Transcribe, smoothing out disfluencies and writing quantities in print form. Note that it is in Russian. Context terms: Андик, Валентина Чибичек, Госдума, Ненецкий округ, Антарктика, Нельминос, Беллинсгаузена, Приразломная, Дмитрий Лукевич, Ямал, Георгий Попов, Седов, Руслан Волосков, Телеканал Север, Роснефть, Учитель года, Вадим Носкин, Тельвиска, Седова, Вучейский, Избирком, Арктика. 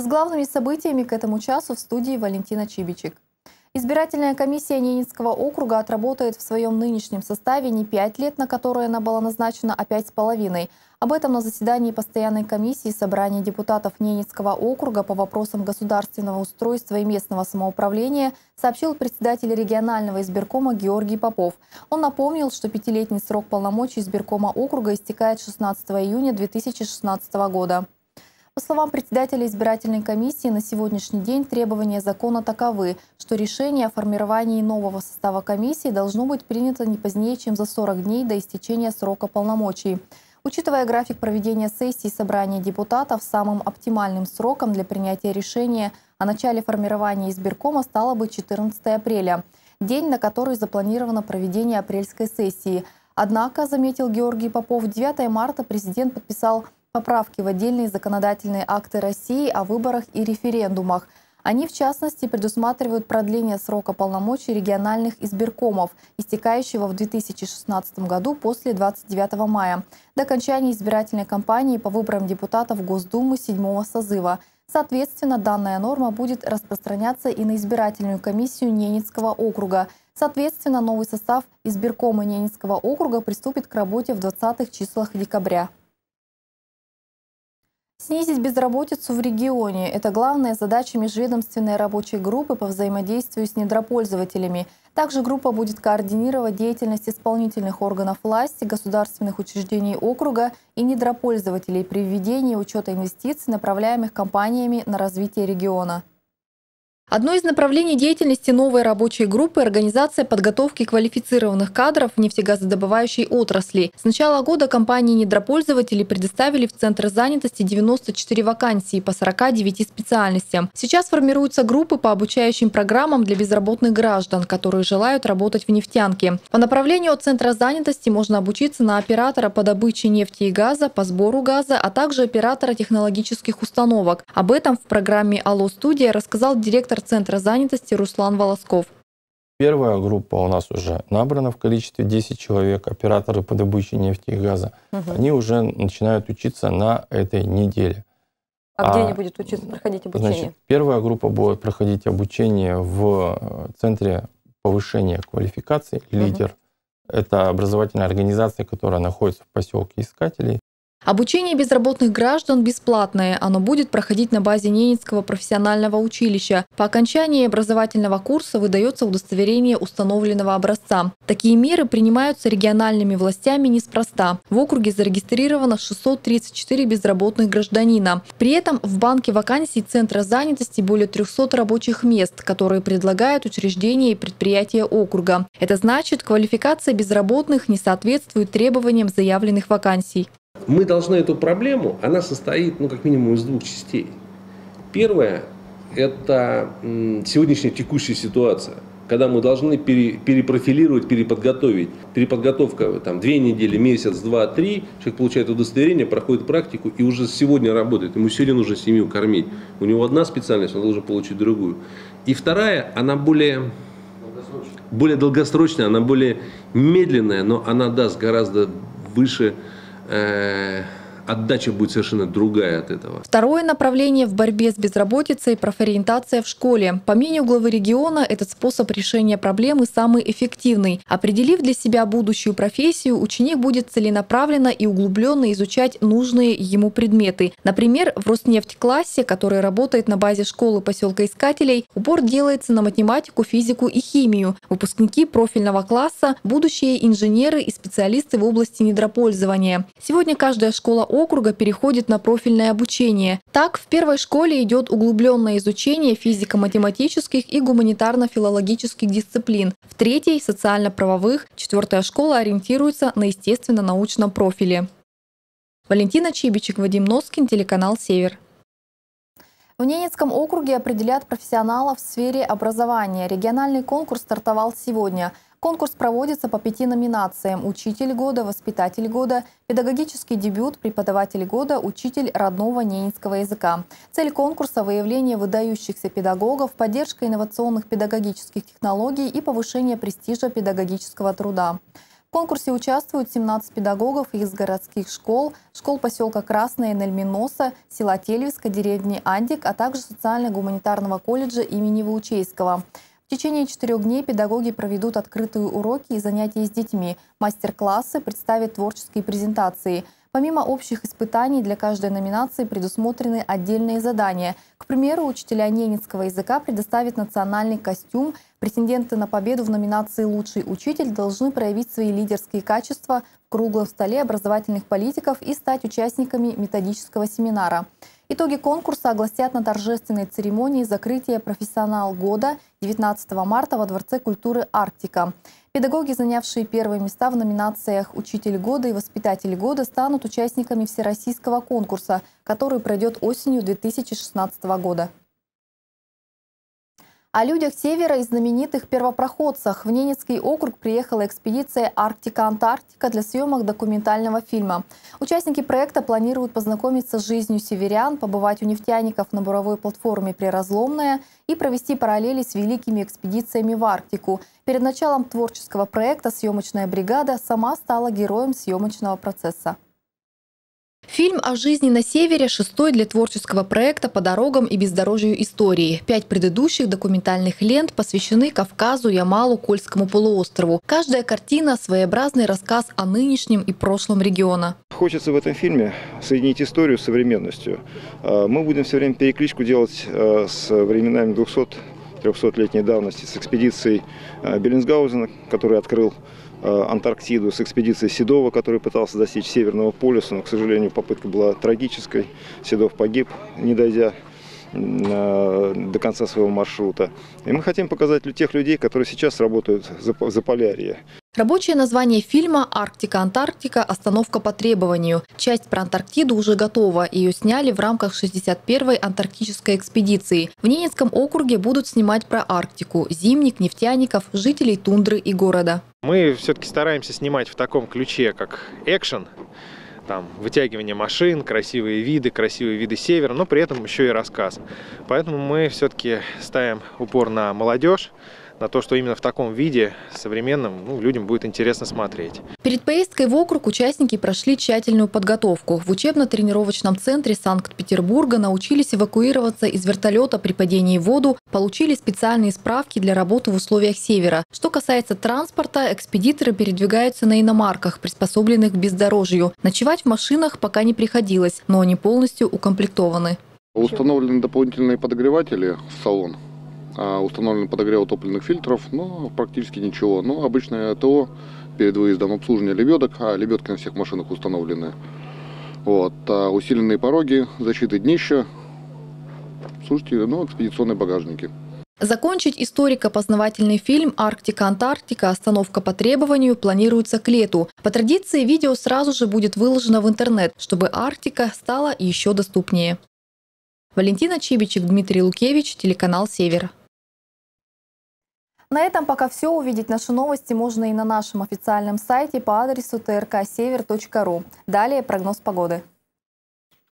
С главными событиями к этому часу в студии Валентина Чибичек. Избирательная комиссия Ненецкого округа отработает в своем нынешнем составе не 5 лет, на которые она была назначена, а 5,5. Об этом на заседании постоянной комиссии собрания депутатов Ненецкого округа по вопросам государственного устройства и местного самоуправления сообщил председатель регионального избиркома Георгий Попов. Он напомнил, что 5-летний срок полномочий избиркома округа истекает 16 июня 2016 года. По словам председателя избирательной комиссии, на сегодняшний день требования закона таковы, что решение о формировании нового состава комиссии должно быть принято не позднее, чем за 40 дней до истечения срока полномочий. Учитывая график проведения сессии собрания депутатов, самым оптимальным сроком для принятия решения о начале формирования избиркома стало бы 14 апреля, день, на который запланировано проведение апрельской сессии. Однако, заметил Георгий Попов, 9 марта президент подписал поправки в отдельные законодательные акты России о выборах и референдумах. Они, в частности, предусматривают продление срока полномочий региональных избиркомов, истекающего в 2016 году после 29 мая, до окончания избирательной кампании по выборам депутатов Госдумы 7-го созыва. Соответственно, данная норма будет распространяться и на избирательную комиссию Ненецкого округа. Соответственно, новый состав избиркома Ненецкого округа приступит к работе в 20-х числах декабря. Снизить безработицу в регионе – это главная задача межведомственной рабочей группы по взаимодействию с недропользователями. Также группа будет координировать деятельность исполнительных органов власти, государственных учреждений округа и недропользователей при введении учета инвестиций, направляемых компаниями на развитие региона. Одно из направлений деятельности новой рабочей группы – организация подготовки квалифицированных кадров в нефтегазодобывающей отрасли. С начала года компании недропользователи предоставили в Центр занятости 94 вакансии по 49 специальностям. Сейчас формируются группы по обучающим программам для безработных граждан, которые желают работать в нефтянке. По направлению от Центра занятости можно обучиться на оператора по добыче нефти и газа, по сбору газа, а также оператора технологических установок. Об этом в программе «Алло, студия» рассказал директор Центра занятости Руслан Волосков. Первая группа у нас уже набрана в количестве 10 человек, операторы по добыче нефти и газа. Угу. Они уже начинают учиться на этой неделе. А где они будут учиться, проходить обучение? Значит, первая группа будет проходить обучение в Центре повышения квалификации «Лидер». Угу. Это образовательная организация, которая находится в поселке Искателей. Обучение безработных граждан бесплатное. Оно будет проходить на базе Ненецкого профессионального училища. По окончании образовательного курса выдается удостоверение установленного образца. Такие меры принимаются региональными властями неспроста. В округе зарегистрировано 634 безработных гражданина. При этом в банке вакансий Центра занятости более 300 рабочих мест, которые предлагают учреждения и предприятия округа. Это значит, квалификация безработных не соответствует требованиям заявленных вакансий. Мы должны эту проблему, она состоит, ну, как минимум, из двух частей. Первое – это сегодняшняя текущая ситуация, когда мы должны перепрофилировать, переподготовить. Переподготовка там 2 недели, месяц, 2, 3. Человек получает удостоверение, проходит практику и уже сегодня работает. Ему сегодня нужно семью кормить. У него одна специальность, он должен получить другую. И вторая, она более долгосрочная, она более медленная, но она даст гораздо выше. Отдача будет совершенно другая от этого. Второе направление в борьбе с безработицей – профориентация в школе. По мнению главы региона, этот способ решения проблемы самый эффективный. Определив для себя будущую профессию, ученик будет целенаправленно и углубленно изучать нужные ему предметы. Например, в Роснефть-классе, который работает на базе школы поселка Искателей, упор делается на математику, физику и химию. Выпускники профильного класса – будущие инженеры и специалисты в области недропользования. Сегодня каждая школа округа переходит на профильное обучение. Так, в первой школе идет углубленное изучение физико-математических и гуманитарно-филологических дисциплин. В третьей – социально-правовых. 4-я школа ориентируется на естественно-научном профиле. Валентина Чибичек, Вадим Носкин, телеканал «Север». В Ненецком округе определят профессионалов в сфере образования. Региональный конкурс стартовал сегодня. Конкурс проводится по 5 номинациям: «Учитель года», «Воспитатель года», «Педагогический дебют», «Преподаватель года», «Учитель родного ненецкого языка». Цель конкурса – выявление выдающихся педагогов, поддержка инновационных педагогических технологий и повышение престижа педагогического труда. В конкурсе участвуют 17 педагогов из городских школ, школ поселка Красная и Нельминоса, села Тельвиска, деревни Андик, а также социально-гуманитарного колледжа имени Вучейского. В течение 4 дней педагоги проведут открытые уроки и занятия с детьми, мастер-классы, представят творческие презентации. Помимо общих испытаний, для каждой номинации предусмотрены отдельные задания. К примеру, учителя ненецкого языка предоставят национальный костюм. Претенденты на победу в номинации «Лучший учитель» должны проявить свои лидерские качества в круглом столе образовательных политиков и стать участниками методического семинара. Итоги конкурса огласят на торжественной церемонии закрытия «Профессионал года» 19 марта во Дворце культуры «Арктика». Педагоги, занявшие первые места в номинациях «Учитель года» и «Воспитатель года», станут участниками всероссийского конкурса, который пройдет осенью 2016 года. О людях севера и знаменитых первопроходцах. В Ненецкий округ приехала экспедиция «Арктика — Антарктика» для съемок документального фильма. Участники проекта планируют познакомиться с жизнью северян, побывать у нефтяников на буровой платформе «Приразломная» и провести параллели с великими экспедициями в Арктику. Перед началом творческого проекта съемочная бригада сама стала героем съемочного процесса. Фильм о жизни на севере – 6-й для творческого проекта по дорогам и бездорожью истории. 5 предыдущих документальных лент посвящены Кавказу, Ямалу, Кольскому полуострову. Каждая картина – своеобразный рассказ о нынешнем и прошлом региона. Хочется в этом фильме соединить историю с современностью. Мы будем все время перекличку делать с временами 200-300-летней давности, с экспедицией Беллинсгаузена, который открыл Антарктиду, с экспедицией Седова, который пытался достичь Северного полюса, но, к сожалению, попытка была трагической. Седов погиб, не дойдя до конца своего маршрута. И мы хотим показать тех людей, которые сейчас работают за Полярье. Рабочее название фильма «Арктика — Антарктика. Остановка по требованию». Часть про Антарктиду уже готова. Ее сняли в рамках 61-й антарктической экспедиции. В Ненецком округе будут снимать про Арктику, зимник, нефтяников, жителей тундры и города. Мы все-таки стараемся снимать в таком ключе, как экшен. Там вытягивание машин, красивые виды севера, но при этом еще и рассказ. Поэтому мы все-таки ставим упор на молодежь, на то, что именно в таком виде, современном, людям будет интересно смотреть. Перед поездкой в округ участники прошли тщательную подготовку. В учебно-тренировочном центре Санкт-Петербурга научились эвакуироваться из вертолета при падении в воду, получили специальные справки для работы в условиях севера. Что касается транспорта, экспедиторы передвигаются на иномарках, приспособленных к бездорожью. Ночевать в машинах пока не приходилось, но они полностью укомплектованы. Установлены дополнительные подогреватели в салон. Установлен подогрев топливных фильтров, но практически ничего. Но обычное ТО перед выездом, обслуживание лебедок, а лебедки на всех машинах установлены. Вот. А усиленные пороги, защиты днища, слушайте, экспедиционные багажники. Закончить историко-познавательный фильм «Арктика — Антарктика. Остановка по требованию» планируется к лету. По традиции видео сразу же будет выложено в интернет, чтобы Арктика стала еще доступнее. Валентина Чибичек, Дмитрий Лукевич, телеканал «Север». На этом пока все. Увидеть наши новости можно и на нашем официальном сайте по адресу trk-север.ру. Далее прогноз погоды.